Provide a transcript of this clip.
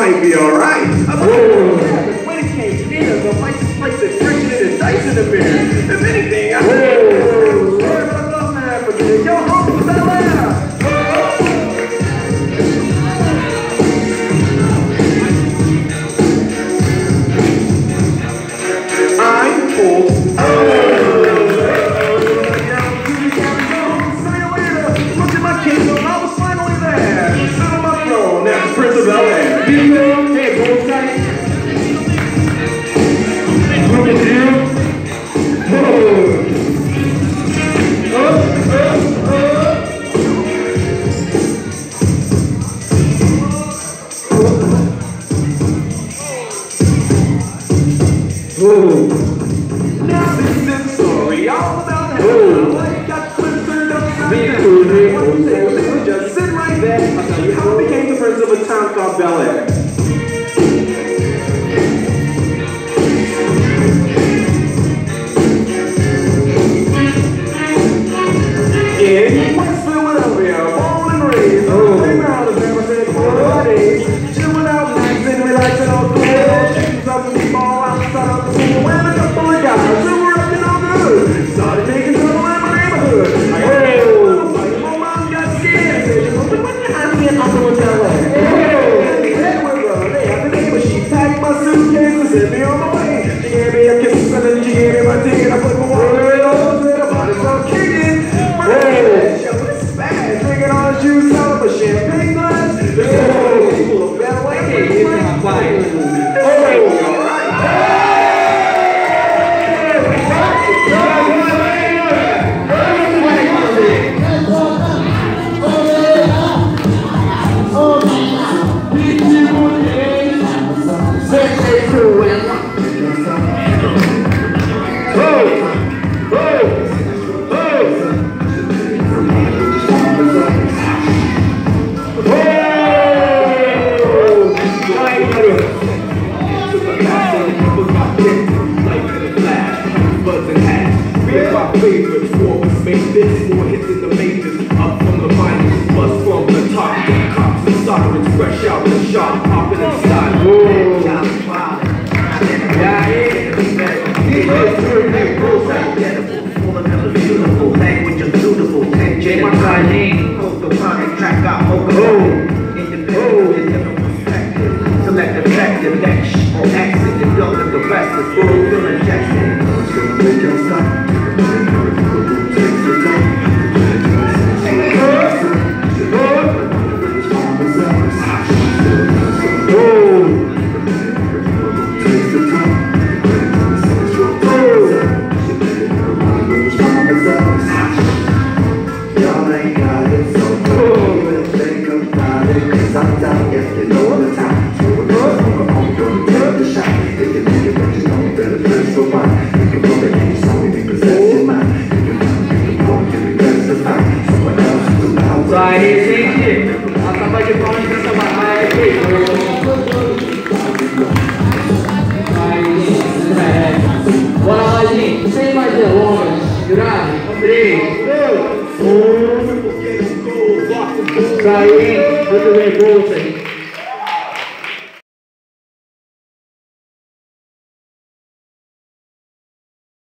Might be alright. I'm wedding cake, dinner, the might just place it, friction it, and dice in the beer. If anything, I don't care about love in Africa. Yo, home from Atlanta. I'm cool. See you later. Look at my kingdom. I was finally there. Sit on my throne. Now the Prince of Bel-Air. Just sit right there. I'll tell you how it became the prince of a town called Bel-Air. In West Philadelphia, born and raised, playground of everything for the days. Chilling out, relaxing, relaxing all the way. Shooting up the ball outside of the pool. And a couple of guys who were up and all good. Started making trouble in my neighborhood. Muito bem, voltem.